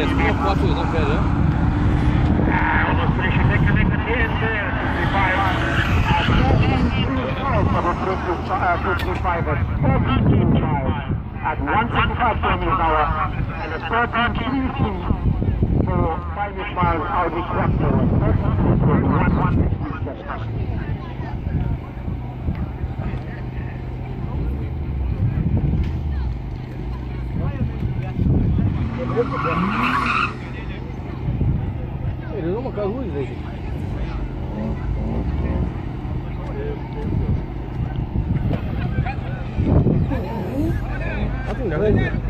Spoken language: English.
let's go for two, not better. At 165 km/h and a 13 for 5 miles out of Quattro. Ele não marcou luz aí. Atendeu?